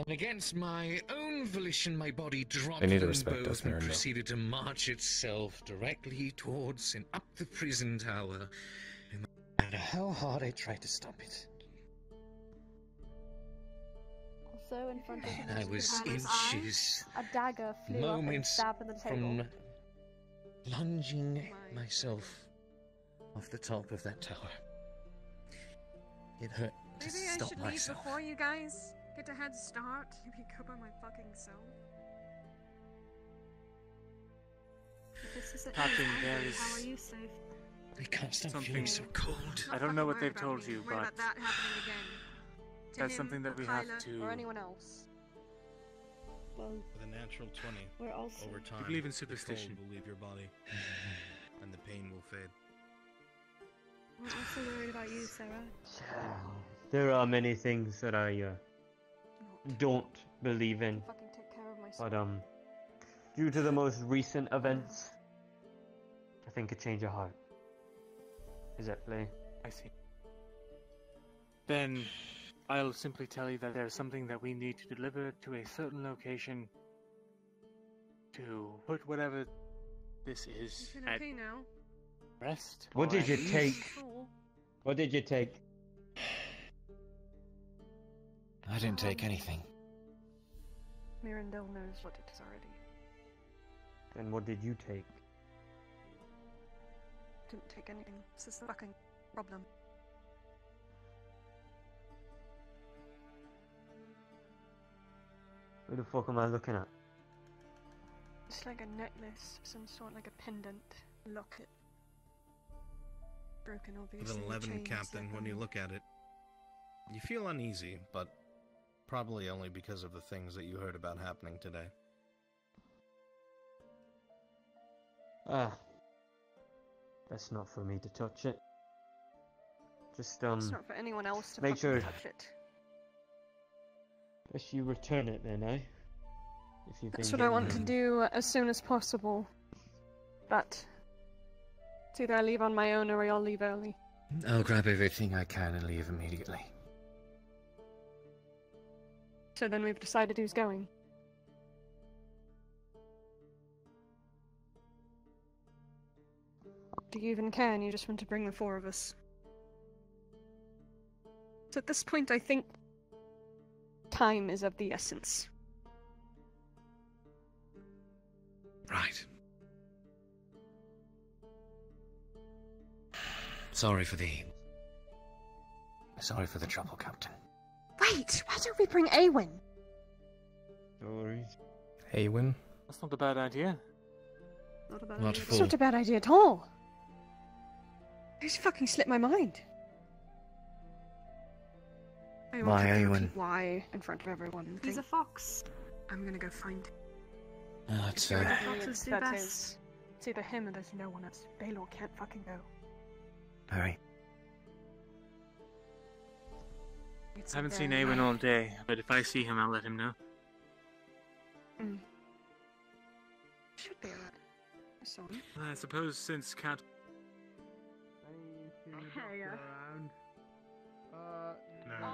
and against my own volition, my body dropped them both us, and proceeded to march itself directly towards and up the prison tower. No matter how hard I tried to stop it. So in front of and I was inches, eye, a dagger flew moments up and stabbed in the table. From lunging oh my. myself off the top of that tower. It hurt Maybe to I stop should myself. Leave before you guys get a head start. You can go by my fucking self. Captain, there is. How are you safe? I can't stop Something. feeling so cold. I don't know what they've told you, but. That's something that we have to. Or anyone else. Well, with a natural twenty, we're also... over time, you believe in superstition. Will leave your body, and the pain will fade. We're also worried about you, Sarah. There are many things that I uh, don't believe in. I fucking took care of myself. But um, due to the most recent events, I think a change of heart is at play. I see. Then. I'll simply tell you that there's something that we need to deliver to a certain location to put whatever this is at okay now. rest. What did you take? What did you take? I didn't take anything. Mirandel knows what it is already. Then what did you take? Didn't take anything. This is the fucking problem. Who the fuck am I looking at? It's like a necklace of some sort, like a pendant, locket. Broken, obviously. With eleven, Captain, when you look at it, you feel uneasy, but probably only because of the things that you heard about happening today. Ah. That's not for me to touch it. Just, um... It's not for anyone else to make sure... touch it. Unless you return it then, eh? If you've That's what I want to do as soon as possible. But... it's either I leave on my own or I'll leave early. I'll grab everything I can and leave immediately. So then we've decided who's going. Do you even care and you just want to bring the four of us? So at this point I think time is of the essence. Right. Sorry for the... Sorry for the trouble, Captain. Wait, why don't we bring Awen? Sorry. Awen? That's not a bad idea. Not a bad not idea. Full. It's not a bad idea at all. I just fucking slipped my mind. I want why to Awen? Why in front of everyone? He's a fox. I'm gonna go find him. Oh, it's uh... foxes do that best. It's either him or there's no one else. Baylor can't fucking go. Alright. I haven't seen Awen all day, but if I see him, I'll let him know. Mm. Should be alright. I saw him. I suppose since Cat. Yeah. Uh, no.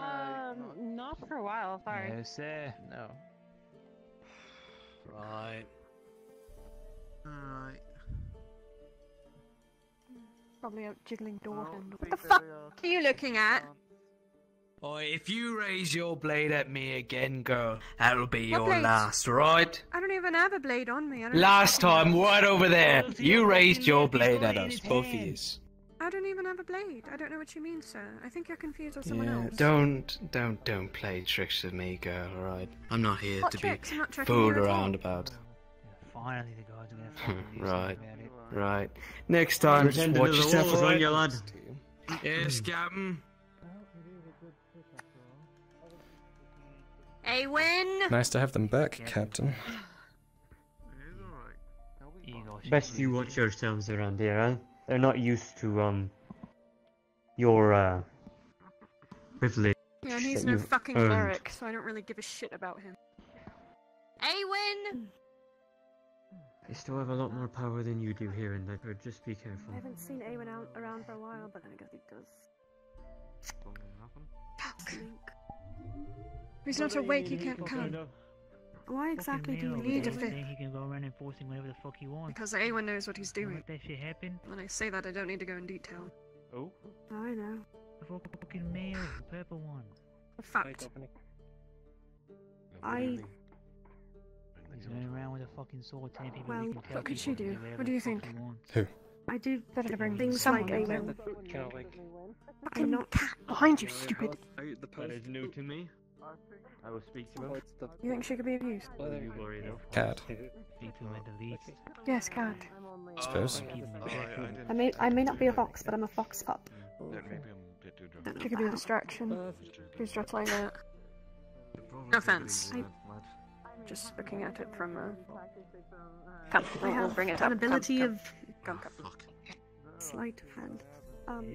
Um, not for a while, sorry. No, sir. No. Right. Alright. Probably out jiggling door handle. What the fuck are you looking at? Boy, if you raise your blade at me again, girl, that'll be your last, right? I don't even have a blade on me. I don't last time, right over there, you raised your blade at us, both of you. I don't even have a blade. I don't know what you mean, sir. I think you're confused with someone yeah, else. Don't, don't, don't play tricks with me, girl, alright? I'm not here what to tricks? be fooled around about. Finally, the guards are going to Right, right. Next time, just watch yourself as well, you lad. Yes, Captain. Awen! Nice to have them back, yeah. Captain. Best you watch yourselves around here, huh? They're not used to, um... your, uh... privilege. Yeah, and he's no fucking cleric, so I don't really give a shit about him. Awen! They still have a lot more power than you do here in Ledford, just be careful. I haven't seen Awen out around for a while, but then I guess he does. Fuck. If he's not awake, he can't come. Why exactly do you need a fit? He can go around enforcing whatever the fuck he wants. Because Awen knows what he's doing. That shit happened. When I say that, I don't need to go in detail. Oh. I know. The fucking mayor, the purple one. The fact. I. He's going around with a fucking sword, ten people. Well, what could she do? What do you think? Who? I do better bring things like Awen. I'm not behind you, stupid. That is new to me. I will speak to him. You think she could be abused? Cat. Yes, cat. I suppose. I may, I may not be a fox, but I'm a fox pup. She could be a distraction. She's dressed like that. No offense. I... Just looking at it from a... Come, I have bring it up. An ability come, come. of... Come, come. Sleight of hand. Um...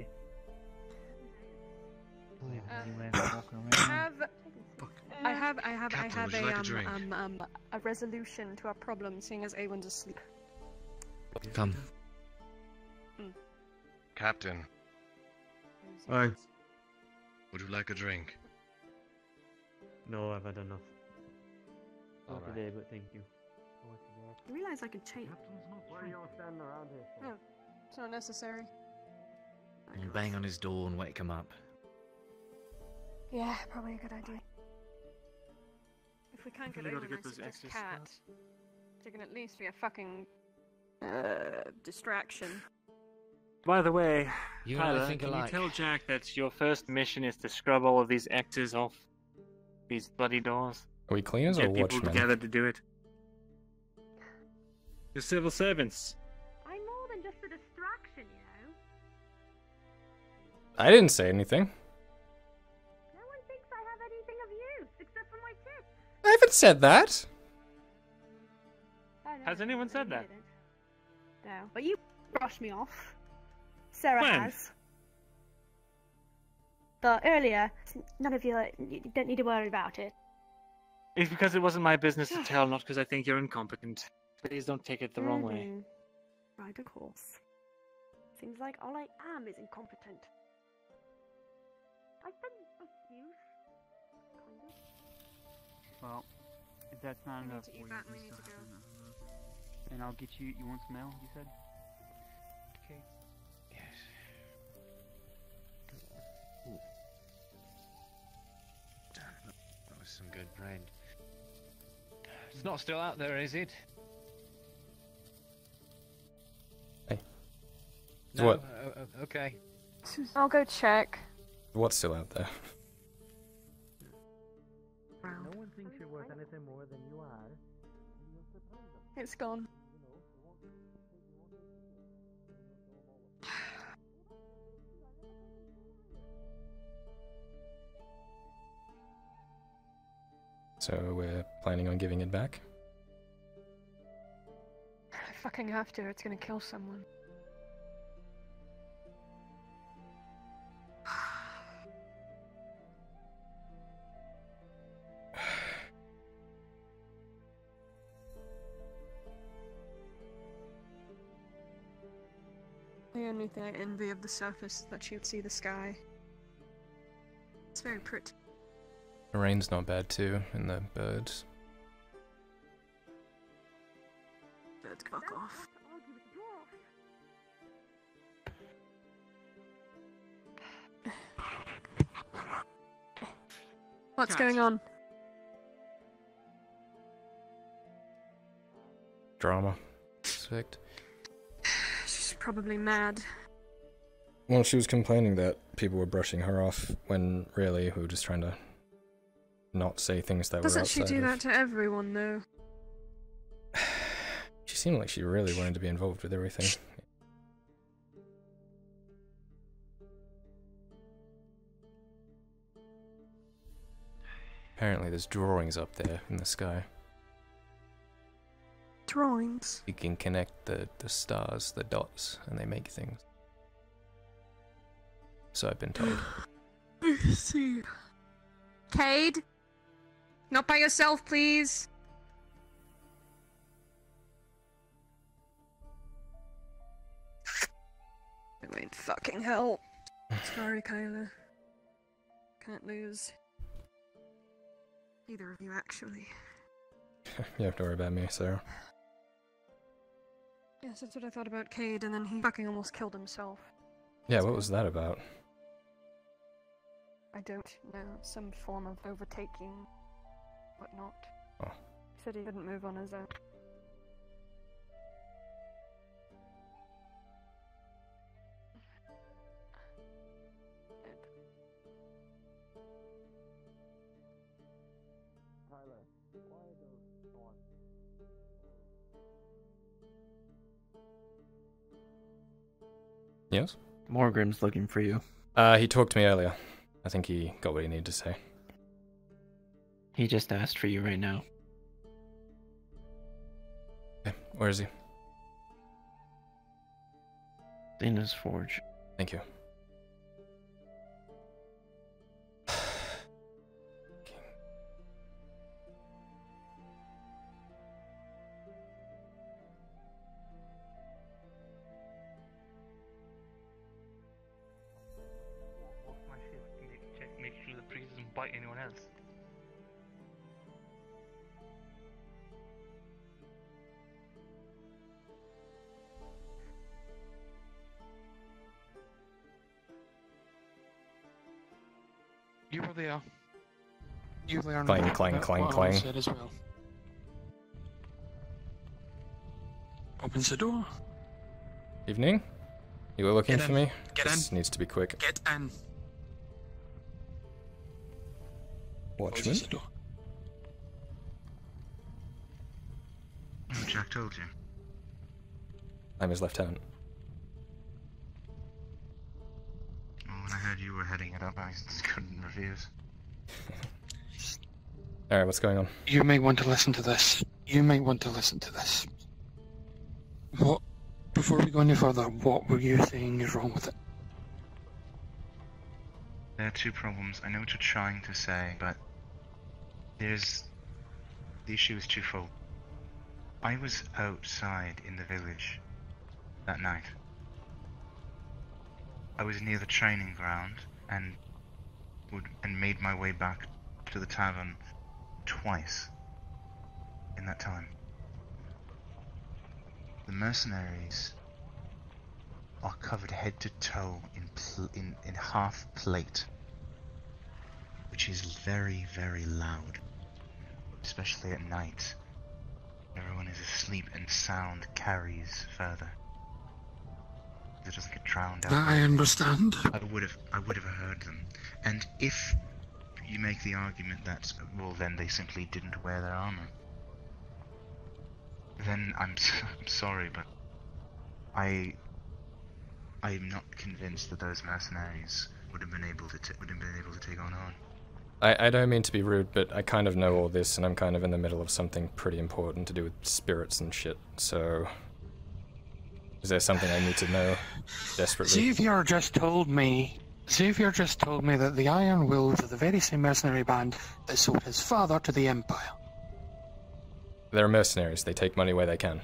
Uh, have, I have, I have, Captain, I have a, like um, a um, um, a resolution to our problem, seeing as Awen's asleep. Come. Mm. Captain. Hi. Would you like a drink? No, I've had enough. Not right. today, but thank you. I realize I can change. Why are you all standing around here for? No, it's not necessary. And bang on his door and wake him up. Yeah, probably a good idea. If we can't get over this cat, stuff. There can at least be a fucking uh, distraction. By the way, you Tyler, think can alike. you tell Jack that your first mission is to scrub all of these X's off these bloody doors? Are we cleaners Get or watchmen? Get people together to do it. You're civil servants. I'm more than just a distraction, you know. I didn't say anything. I haven't said that. Has anyone said that? No, but you brushed me off. Sarah when? has. But earlier, none of you, you don't need to worry about it. It's because it wasn't my business to tell, not because I think you're incompetent. Please don't take it the mm-hmm. wrong way. Right, of course. Seems like all I am is incompetent. I think Well, if that's not we enough for you, we need to go. And I'll get you, you want some ale, you said? Okay. not still out there, is it? Hey. No, what? Uh, okay. I'll go check. What's still out there? No one thinks you're worth anything more than you are. It's gone. So we're planning on giving it back? I fucking have to, it's gonna kill someone. The only thing I envy of the surface is that she would see the sky. It's very pretty. The rain's not bad too, and the birds. Birds fuck off. What's going on? Drama. Suspect. She's probably mad. Well, she was complaining that people were brushing her off when really we were just trying to not say things that Doesn't were outside Doesn't she do of... that to everyone, though? She seemed like she really wanted to be involved with everything. Apparently there's drawings up there in the sky. Drawings? You can connect the, the stars, the dots, and they make things. So I've been told. See. Cade? Not by yourself, please. I mean, fucking hell. Sorry, Kyla. Can't lose. Neither of you, actually. You have to worry about me, Sarah. Yes, that's what I thought about Cade, and then he fucking almost killed himself. Yeah, what was that about? I don't know, some form of overtaking, whatnot. Oh. He said he couldn't move on his own. Yes? Morgrim's looking for you. Uh, he talked to me earlier. I think he got what he needed to say. He just asked for you right now. Okay, where is he? In his forge. Thank you. You probably are. You probably are. Clang, clang, clang, clang. Well. Opens the door. Evening. You were looking for me? Get in. This needs to be quick. Get in. Watchman. Oh, Jack told you. I'm his lieutenant. When I heard you were heading it up, I just couldn't refuse. Alright, what's going on? You may want to listen to this. You may want to listen to this. What, before we go any further, what were you saying is wrong with it? There are two problems. I know what you're trying to say, but there's... the issue is twofold. I was outside in the village that night. I was near the training ground and would and made my way back to the tavern twice in that time. The mercenaries are covered head to toe in pl in, in half plate, which is very, very loud, especially at night Everyone is asleep and sound carries further. It doesn't get drowned out. I understand. I would have I would have heard them. And if you make the argument that, well, then they simply didn't wear their armor, then I'm, I'm sorry, but I I'm not convinced that those mercenaries would have been able to would have been able to take on on. I, I don't mean to be rude, but I kind of know all this, and I'm kind of in the middle of something pretty important to do with spirits and shit, so... Is there something I need to know desperately? Xavier just told me... Xavier just told me that the Iron Wolves are the very same mercenary band that sold his father to the Empire. They're mercenaries. They take money where they can.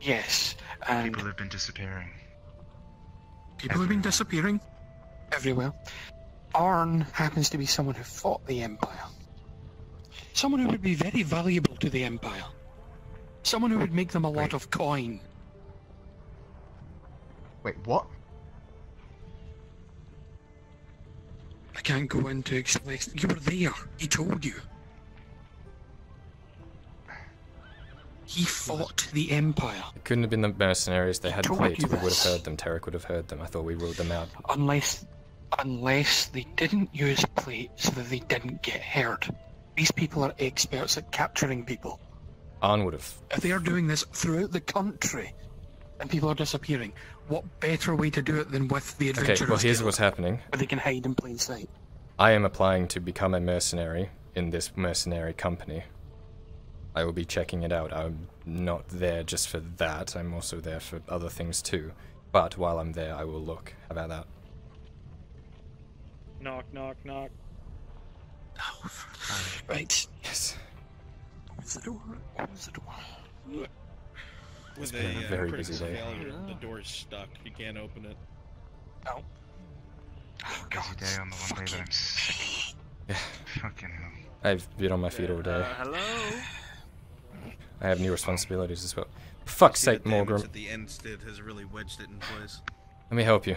Yes, and... People have been disappearing. People Everywhere. have been disappearing? Everywhere. Arn happens to be someone who fought the Empire. Someone who would be very valuable to the Empire. Someone who would make them a lot Wait. of coin. Wait, what? I can't go into explain. You were there. He told you. He fought the Empire. It couldn't have been the mercenaries. They had plate. We would have heard them. Tarek would have heard them. I thought we ruled them out. Unless... Unless they didn't use plate so that they didn't get hurt. These people are experts at capturing people. Arn would have. If they are doing this throughout the country and people are disappearing, what better way to do it than with the adventurers? Okay, well, here's what's happening. Where they can hide in plain sight. I am applying to become a mercenary in this mercenary company. I will be checking it out. I'm not there just for that. I'm also there for other things too. But while I'm there, I will look. How about that? Knock, knock, knock. Oh, right. Yes. Opens the door. Opens the door. It's been a very busy day. The door's stuck. You can't open it. Oh. Oh God. Busy day on the one day that I'm sick. Yeah. Fucking hell. I've been on my feet all day. Uh, hello. I have new responsibilities as well. For fuck's sake, Morgrim. At the end, Stid has really wedged it in place. Let me help you.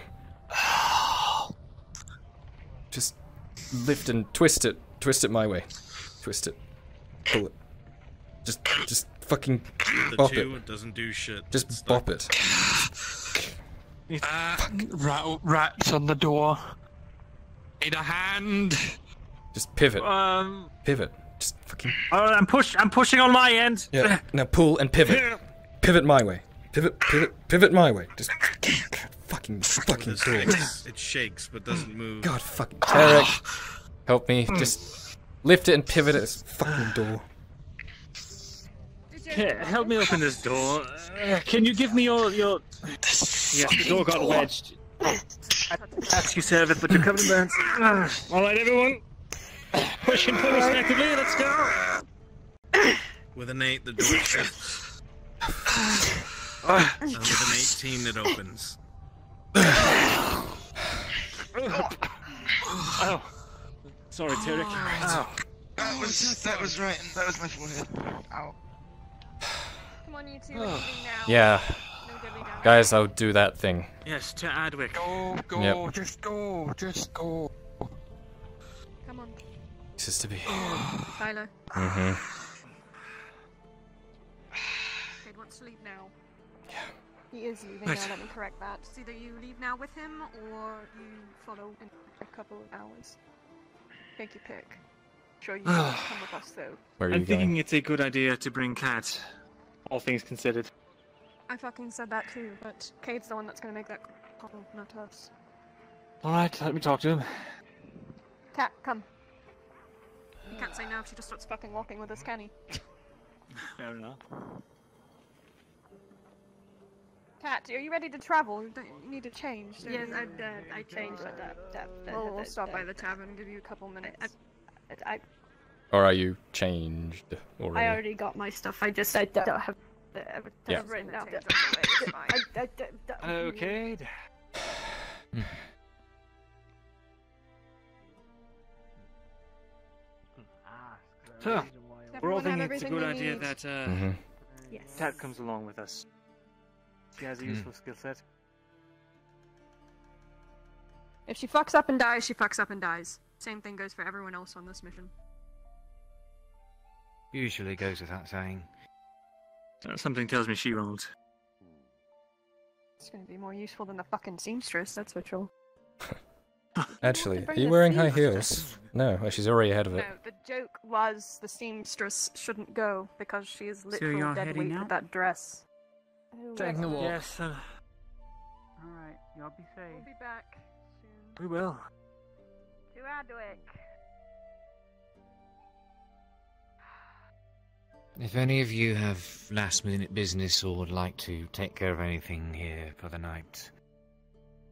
Just lift and twist it. Twist it my way. Twist it. Pull it. Just, just fucking bop it. It doesn't do shit. Just bop it. Uh, rat, rats on the door. Need a hand. Just pivot. Um, pivot. Just fucking. Oh, I'm push. I'm pushing on my end. Yeah. Now pull and pivot. Pivot my way. Pivot. Pivot. Pivot my way. Just. Fucking, fucking door. It shakes, but doesn't move. God fucking Tarek, help me. Just lift it and pivot it. This fucking door. Here, help me open this door. Uh, can you give me your... your... Yes, the door got wedged. Ask you, service, but you're covered in burns. Alright, everyone. Push and pull respectively. Let's go. With an eight, the door shuts. Uh, with an eighteen, it opens. Oh, sorry, Tarek. Ow. That was that was right, and that was my forehead. Ow. Come on, you two. We're now. Yeah, no, guys, I'll do that thing. Yes, to Hadwick. Go, go, yep. just go, just go. Come on. This is to be. Tyler. Mm-hmm. They want to sleep now. Yeah. He is leaving right now, let me correct that. It's either you leave now with him, or you follow in a couple of hours. Take your pick. Sure, you can come with us, though. Where are you I'm going? Thinking it's a good idea to bring Cat, all things considered. I fucking said that too, but Cade's the one that's going to make that call, not us. Alright, let me talk to him. Cat, come. You can't say no if she just starts fucking walking with us, can he? Fair enough. Cat, are you ready to travel? Don't you need to change? Yes, I, uh, I changed. Uh, that. We'll, we'll stop uh, by the tavern and give you a couple minutes. I, I, I, or are you changed already? I already got my stuff. I just I don't, don't have the everything yeah. written out. Okay. So, we're all thinking it's a good idea need. that uh, mm-hmm. yes. Cat comes along with us. She has a useful mm. skill set. If she fucks up and dies, she fucks up and dies. Same thing goes for everyone else on this mission. Usually goes without saying. Something tells me she rolled. It's going to be more useful than the fucking seamstress, that's for sure. Actually, are you wearing high heels? No, well, she's already ahead of it. No, the joke was the seamstress shouldn't go because she is literally so dead weight with that dress. Taking a walk. Yes, uh... alright, y'all be safe. We'll be back soon. We will. To Hadwick. If any of you have last-minute business or would like to take care of anything here for the night,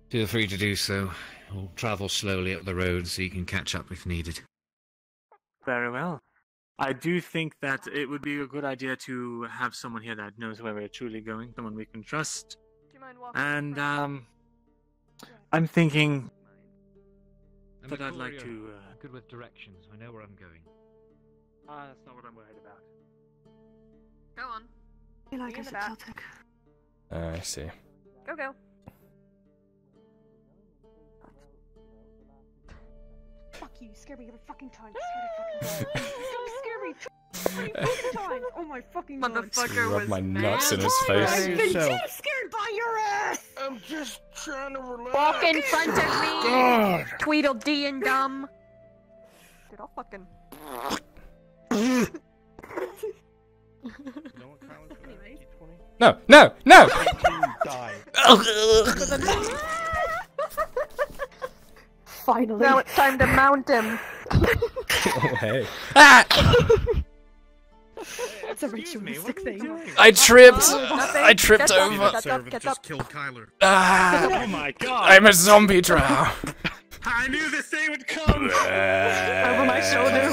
feel free to do so. We'll travel slowly up the road so you can catch up if needed. Very well. I do think that it would be a good idea to have someone here that knows where we're truly going, someone we can trust. Do you mind walking and, um, I'm thinking I'm that I'd like to... Uh, good with directions. I know where I'm going. Ah, uh, that's not what I'm worried about. Go on. You like us at Celtic. Uh, I see. Go, go. Fuck you, you scare me every fucking time. You fucking you scare me every fucking time. Oh my fucking god. Motherfucker was my nuts in his face. I've been so scared by your ass. I'm just trying to relax. Walk in front of me. God. Tweedledee and Dumb. Dude, I'll fucking... No, no, no! Die. Finally. Now it's time to mount him. Oh, hey. Ah! That's a Rachel Mystic thing. I tripped. Uh, I tripped over. Get up, get up. Ah, oh my god. I'm a zombie drow. I knew this day would come! Over my shoulder!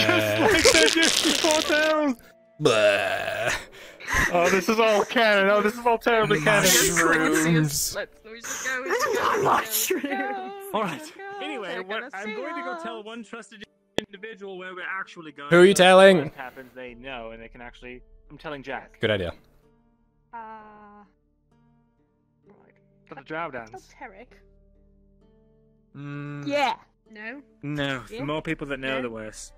Just like they did before town! Oh, this is all canon. Oh, this is all terribly canon. Mushrooms! Let's just go. Mushrooms! Alright. Anyway, what, I'm going to go tell one trusted individual where we're actually going. Who are you so telling? What happens, they know, and they can actually... I'm telling Jack. Good idea. Uh... For the drow dance. That's Terek. Mm. Yeah. No. No. Yeah. The more people that know, yeah. the worse.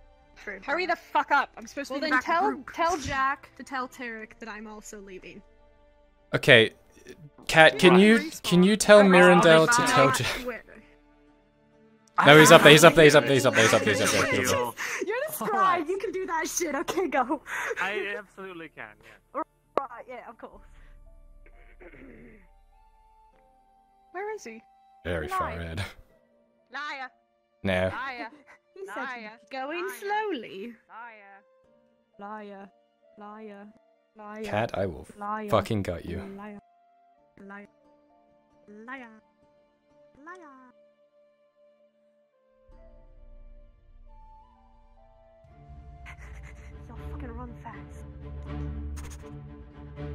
True. Hurry the fuck up! I'm supposed well, to. Well, then tell group. tell Jack to tell Terek that I'm also leaving. Okay, Kat, can you can you tell Mirandel to tell Jack? No, he's up there. He's up there. He's up there. He's up there. He's up there. He's up there. He's up there. You're the scribe. You can do that shit. Okay, go. I absolutely can. Yeah. Right. Yeah. Of course. Where is he? Very Liar. far ahead. Liar. No. Liar. He said Liar. going Liar. slowly. Liar. Liar. Liar. Liar. Cat, I will Liar. fucking gut you. Liar. Liar. Liar. Liar. Y'all fucking run fast.